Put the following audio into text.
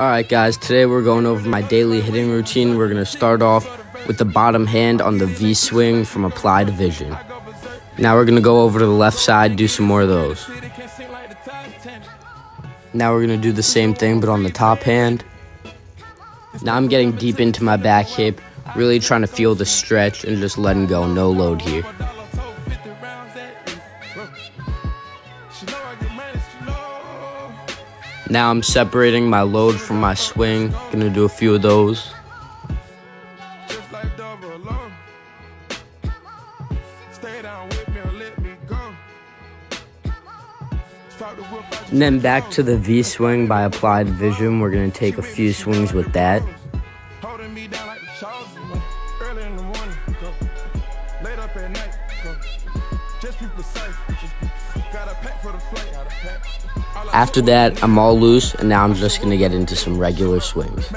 Alright guys, today we're going over my daily hitting routine. We're going to start off with the bottom hand on the V-Swing from Applied Vision. Now we're going to go over to the left side, do some more of those. Now we're going to do the same thing but on the top hand. Now I'm getting deep into my back hip, really trying to feel the stretch and just letting go, no load here. Now I'm separating my load from my swing. Gonna do a few of those. And then back to the V-Swing by Applied Vision. We're gonna take a few swings with that. After that, I'm all loose, and now I'm just going to get into some regular swings.